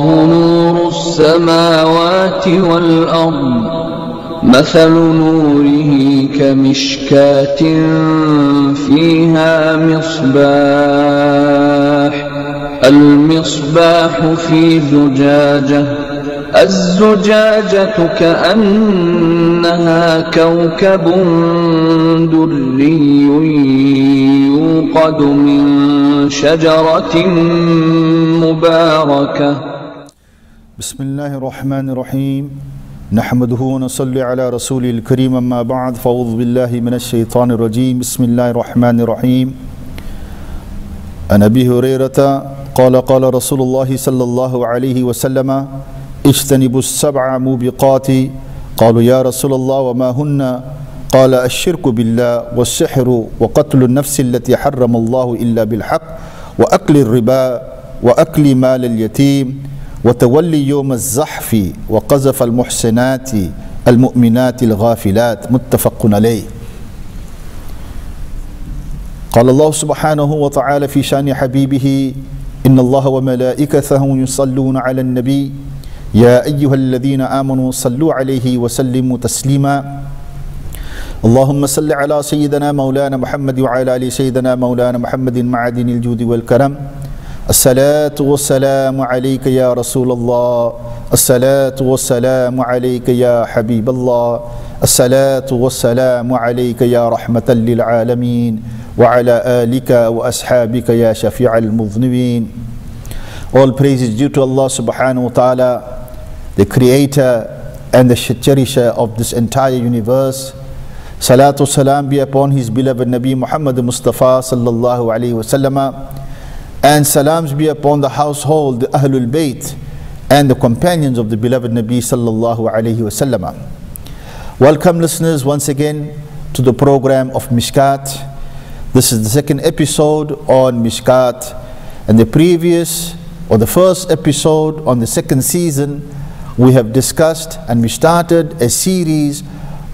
الله نور السماوات والأرض مثل نوره كمشكاة فيها مصباح المصباح في زجاجة الزجاجة كأنها كوكب دري يوقد من شجرة مباركة. بسم الله الرحمن الرحيم نحمده ونصلي على رسول الكريم أما بعد فأعوذ بالله من الشيطان الرجيم بسم الله الرحمن الرحيم عن أبي هريرة قال قال رسول الله صلى الله عليه وسلم اجتنبوا السبع موبقات قالوا يا رسول الله وما هن قال الشرك بالله والسحر وقتل النفس التي حرم الله إلا بالحق وأكل الربا وأكل مال اليتيم وتولي يوم الزحف وقذف المحسنات المؤمنات الغافلات متفق عليه. قال الله سبحانه وتعالى في شان حبيبه إن الله وملائكته يصلون على النبي يا أيها الذين آمنوا صلوا عليه وسلموا تسليما اللهم صل على سيدنا مولانا محمد وعلى آل سيدنا مولانا محمد معدن الجود والكرم الصلاة والسلام عليك يا رسول الله الصلاة والسلام عليك يا حبيب الله الصلاة والسلام عليك يا رحمة للعالمين وعلى آلك وأصحابك يا شفيع المذنبين. All praise is due to Allah subhanahu wa ta'ala, the creator and the cherisher of this entire universe. Salatu salam be upon his beloved Nabi Muhammad Mustafa sallallahu alayhi wa sallam, and salams be upon the household, the Ahlul Bayt and the companions of the beloved Nabi sallallahu alayhi wa sallam. Welcome listeners once again to the program of Mirqat. This is the second episode on Mirqat, and the previous or the first episode on the second season, we have discussed and we started a series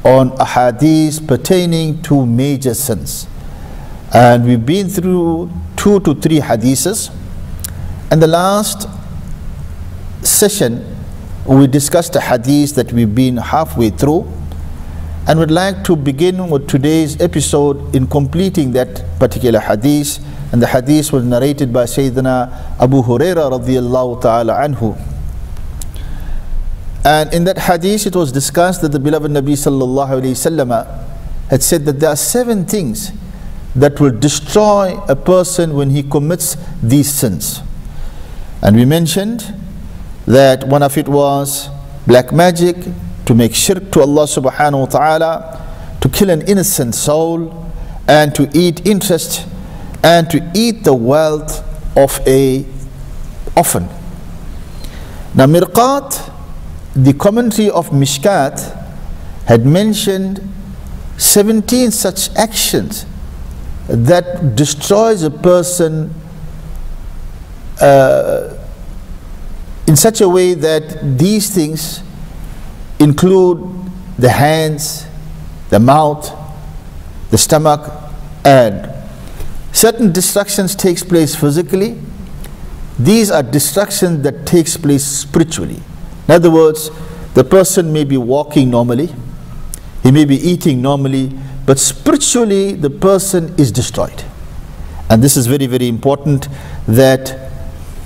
on ahadith pertaining to major sins. And we've been through 2 to 3 hadiths. And the last session, we discussed a hadith that we've been halfway through. And we'd like to begin with today's episode in completing that particular hadith. And the hadith was narrated by Sayyidina Abu Huraira radiyallahu ta'ala anhu. And in that hadith it was discussed that the beloved Nabi sallallahu alayhi wasallam had said that there are 7 things that will destroy a person when he commits these sins. And we mentioned that one of it was black magic, to make shirk to Allah subhanahu wa ta'ala, to kill an innocent soul, and to eat interest, and to eat the wealth of a orphan. Now Mirqat, the commentary of Mirqat, had mentioned 17 such actions that destroys a person in such a way that these things include the hands, the mouth, the stomach, and certain destructions takes place physically. These are destructions that takes place spiritually. In other words, the person may be walking normally, he may be eating normally, but spiritually the person is destroyed. And this is very, very important, that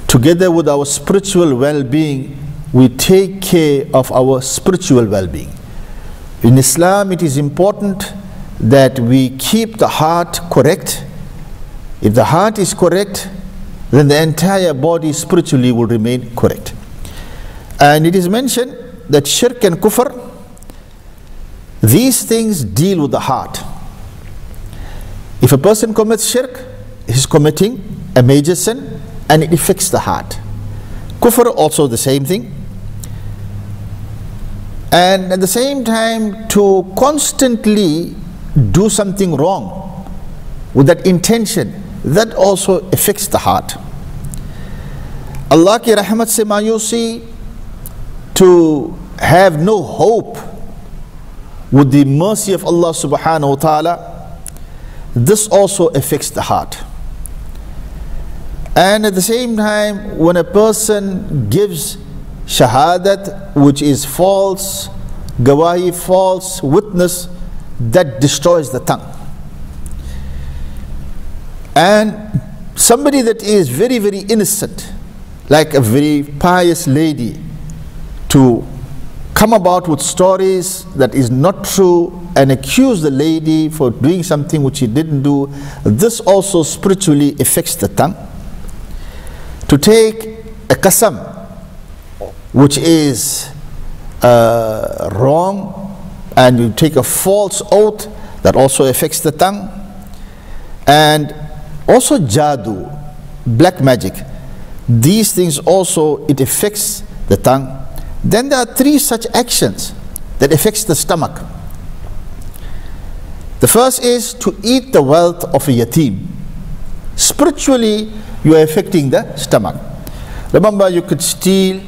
together with our spiritual well-being, we take care of our spiritual well-being. In Islam, it is important that we keep the heart correct. If the heart is correct, then the entire body spiritually will remain correct. And it is mentioned that shirk and kufr, these things deal with the heart. If a person commits shirk, he's committing a major sin and it affects the heart. Kufr also the same thing. And at the same time, to constantly do something wrong with that intention, that also affects the heart. Allah ki rahmat se mayusi, to have no hope with the mercy of Allah subhanahu wa ta'ala, this also affects the heart. And at the same time, when a person gives shahadat, which is false, gawahi, false witness, that destroys the tongue. And somebody that is very, very innocent, like a very pious lady, to come about with stories that is not true and accuse the lady for doing something which she didn't do, this also spiritually affects the tongue. To take a qasam, which is wrong, and you take a false oath, that also affects the tongue. And also jadoo, black magic, these things also, it affects the tongue. Then there are three such actions that affects the stomach. The first is to eat the wealth of a yatim. Spiritually, you are affecting the stomach. Remember, you could steal,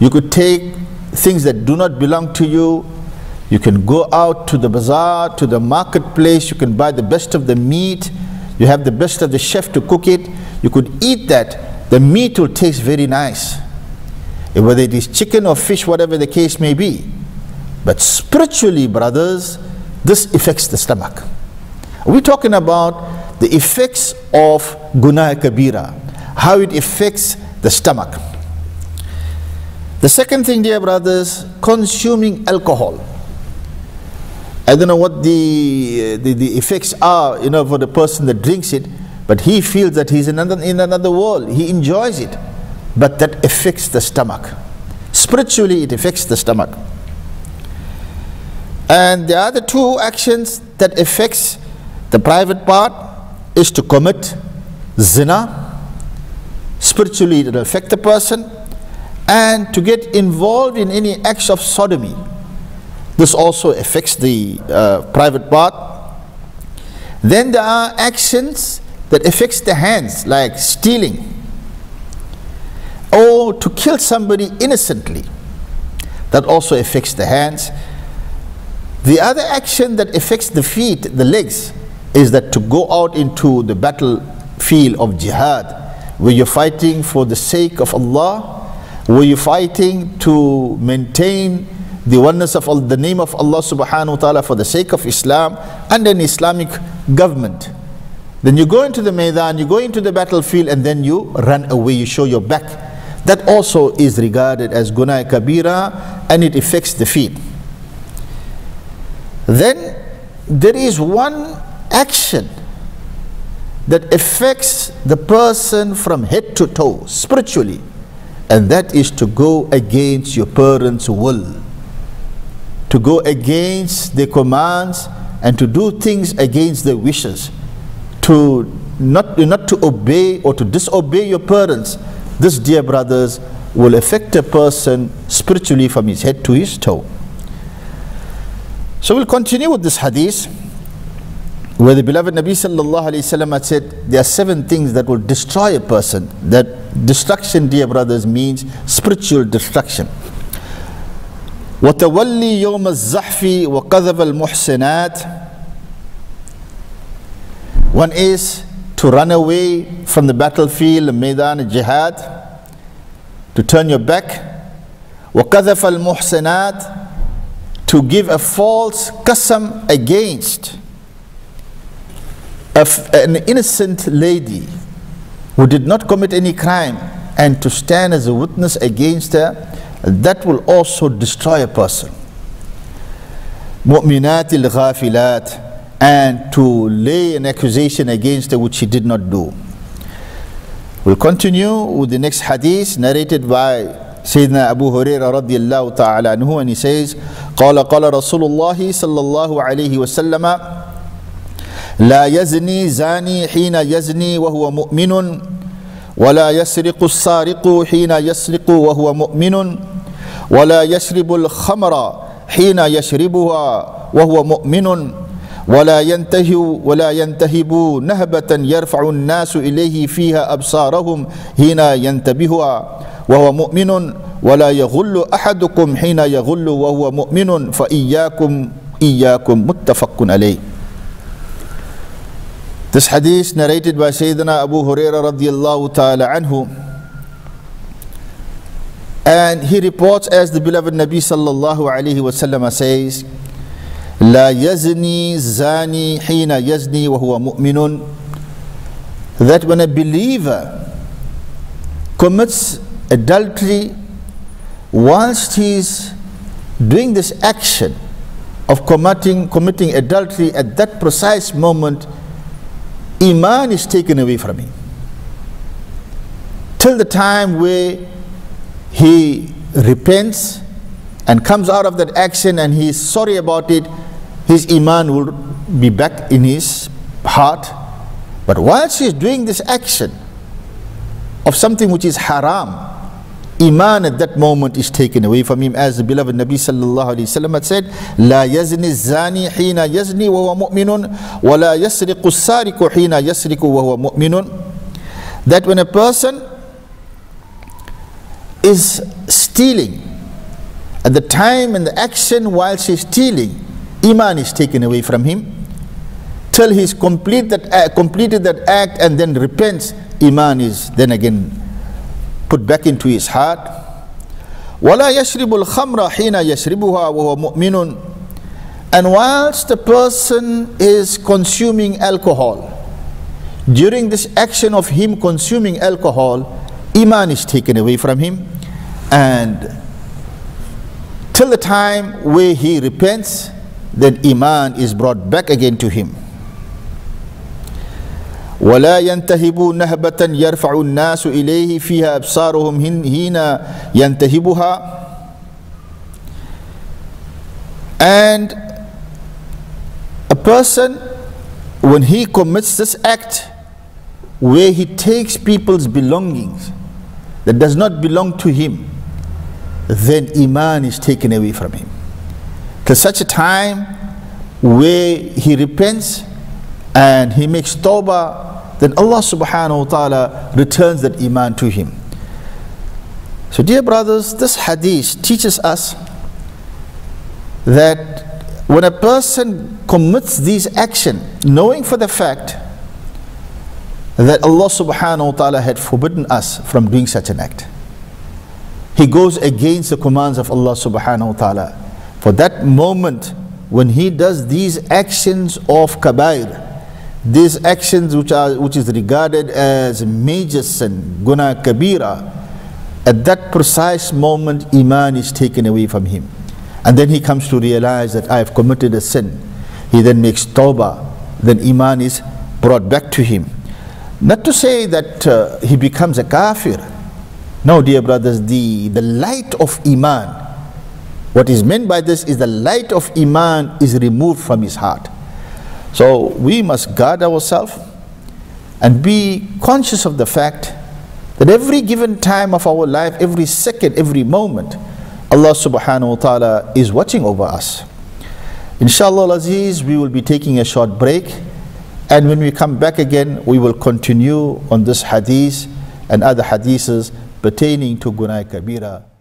you could take things that do not belong to you, you can go out to the bazaar, to the marketplace, you can buy the best of the meat, you have the best of the chef to cook it, you could eat that, the meat will taste very nice, whether it is chicken or fish, whatever the case may be. But spiritually, brothers, this affects the stomach. We're talking about the effects of Gunah Kabira, how it affects the stomach. The second thing, dear brothers, consuming alcohol. I don't know what the effects are, you know, for the person that drinks it, but he feels that he's in another world. He enjoys it. But that affects the stomach. Spiritually, it affects the stomach. And the other two actions that affects the private part is to commit zina. Spiritually, it will affect the person. And to get involved in any acts of sodomy. This also affects the private part. Then there are actions that affects the hands, like stealing, or to kill somebody innocently. That also affects the hands. The other action that affects the feet, the legs, is that to go out into the battlefield of jihad, where you're fighting for the sake of Allah, where you're fighting to maintain the oneness of the name of Allah subhanahu wa ta'ala for the sake of Islam and an Islamic government. Then you go into the maidan, you go into the battlefield, and then you run away, you show your back. That also is regarded as Gunah Kabira, and it affects the feet. Then there is one action that affects the person from head to toe spiritually, and that is to go against your parents' will, to go against their commands, and to do things against their wishes, to not to obey or to disobey your parents. This, dear brothers, will affect a person spiritually from his head to his toe. So we'll continue with this hadith, where the beloved Nabi sallallahu alayhi wasallam had said, there are 7 things that will destroy a person. That destruction, dear brothers, means spiritual destruction. وَتَوَلِّي يَوْمَ الزَّحْفِ وَقَذَفَ الْمُحْسِنَاتِ. One is to run away from the battlefield, maidan jihad, to turn your back. وَقَذَفَ الْمُحْسِنَاتِ, to give a false qasam against an innocent lady who did not commit any crime, and to stand as a witness against her. That will also destroy a person. مُؤْمِنَاتِ الْغَافِلَاتِ, and to lay an accusation against her which she did not do. We'll continue with the next hadith narrated by Sayyidina Abu Huraira radiyallahu ta'ala anhu, and he says, قَالَ قَالَ رَسُولُ اللَّهِ صَلَّى اللَّهُ عَلَيْهِ وَسَلَّمَ لَا يَزْنِي زَانِي حِينَ يَزْنِي وَهُوَ مُؤْمِنٌ وَلَا يَسْرِقُ السَّارِقُ حِينَ يَسْرِقُ وَهُوَ مُؤْمِنٌ وَلَا يَشْرِبُ الْخَمْرَ حِينَ يَشْرِبُهَا وَهُوَ مُؤْمِنٌ ولا ينتهبوا نهبة يرفع الناس إليه فيها أبصارهم حين ينتبهها وهو مؤمن ولا يغل أحدكم حين يغل وهو مؤمن فإياكم متفق عليه. This hadith narrated by Sayyidina Abu Huraira radiallahu ta'ala anhu, and he reports, as the beloved Nabi sallallahu alayhi wasallam says, "La yazni zani hina yazni wa huwa mu'minun," that when a believer commits adultery whilst he is doing this action of committing adultery, at that precise moment iman is taken away from him, till the time where he repents and comes out of that action and he is sorry about it. His iman will be back in his heart. But whilst he is doing this action of something which is haram, iman at that moment is taken away from him, as the beloved Nabi sallallahu alayhi wa sallam had said, "La yazni zani hina yazni wa huwa mu'minun, wa la yasriqu sariqu hina yasriqu wa huwa mu'minun," that when a person is stealing, at the time and the action whilst he's stealing, iman is taken away from him, till he's completed that act and then repents. Iman is then again put back into his heart. وَلَا يَشْرِبُ الْخَمْرَ حِينَ يَشْرِبُهَا وَهُوَ مُؤْمِنٌ, and whilst the person is consuming alcohol, during this action of him consuming alcohol, iman is taken away from him, and till the time where he repents, then iman is brought back again to him. وَلَا يَنْتَهِبُوا نَهْبَةً يَرْفَعُ النَّاسُ إِلَيْهِ فِيهَا أَبْصَارُهُمْ هِينَ يَنْتَهِبُهَا, and a person, when he commits this act where he takes people's belongings that does not belong to him, then iman is taken away from him, to such a time where he repents and he makes tawbah, then Allah subhanahu wa ta'ala returns that iman to him. So dear brothers, this hadith teaches us that when a person commits these actions, knowing for the fact that Allah subhanahu wa ta'ala had forbidden us from doing such an act, he goes against the commands of Allah subhanahu wa ta'ala. For that moment when he does these actions of kabair, these actions which is regarded as major sin, guna kabira, at that precise moment iman is taken away from him. And then he comes to realize that I have committed a sin. He then makes tawbah, then iman is brought back to him. Not to say that he becomes a kafir. No, dear brothers, the light of iman, what is meant by this is the light of iman is removed from his heart. So we must guard ourselves and be conscious of the fact that every given time of our life, every second, every moment, Allah subhanahu wa ta'ala is watching over us. Inshallah Aziz, we will be taking a short break, and when we come back again, we will continue on this hadith and other hadiths pertaining to Guna'i Kabira.